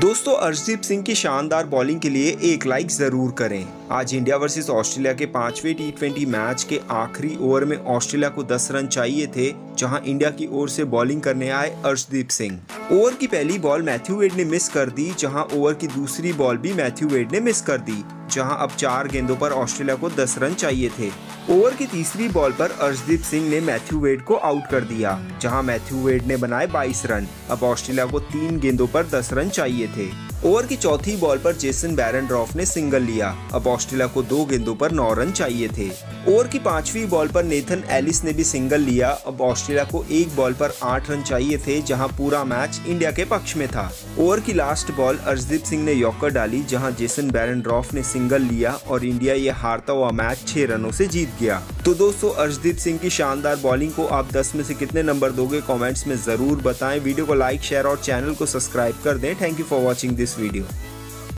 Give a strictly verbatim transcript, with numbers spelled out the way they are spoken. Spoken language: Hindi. दोस्तों अर्शदीप सिंह की शानदार बॉलिंग के लिए एक लाइक ज़रूर करें। आज इंडिया वर्सेस ऑस्ट्रेलिया के पांचवें टी ट्वेंटी मैच के आखिरी ओवर में ऑस्ट्रेलिया को दस रन चाहिए थे, जहां इंडिया की ओर से बॉलिंग करने आए अर्शदीप सिंह। ओवर की पहली बॉल मैथ्यू वेड ने मिस कर दी, जहां ओवर की दूसरी बॉल भी मैथ्यू वेड ने मिस कर दी, जहां अब चार गेंदों पर ऑस्ट्रेलिया को दस रन चाहिए थे। ओवर की तीसरी बॉल पर अर्शदीप सिंह ने मैथ्यू वेड को आउट कर दिया, जहां मैथ्यू वेड ने बनाए बाईस रन। अब ऑस्ट्रेलिया को तीन गेंदों पर दस रन चाहिए थे। ओवर की चौथी बॉल पर जेसन बैरनड्रॉफ ने सिंगल लिया। अब ऑस्ट्रेलिया को दो गेंदों पर नौ रन चाहिए थे। ओवर की पांचवी बॉल पर नेथन एलिस ने भी सिंगल लिया। अब ऑस्ट्रेलिया को एक बॉल पर आठ रन चाहिए थे, जहां पूरा मैच इंडिया के पक्ष में था। ओवर की लास्ट बॉल अर्शदीप सिंह ने यॉर्कर डाली, जहां जेसन बैरनड्रॉफ ने सिंगल लिया और इंडिया ये हारता हुआ मैच छह रनों से जीत गया। तो दोस्तों अर्शदीप सिंह की शानदार बॉलिंग को आप दस में से कितने नंबर दोगे, कॉमेंट्स में जरूर बताएं। वीडियो को लाइक, शेयर और चैनल को सब्सक्राइब कर दें। Thank you for watching this video.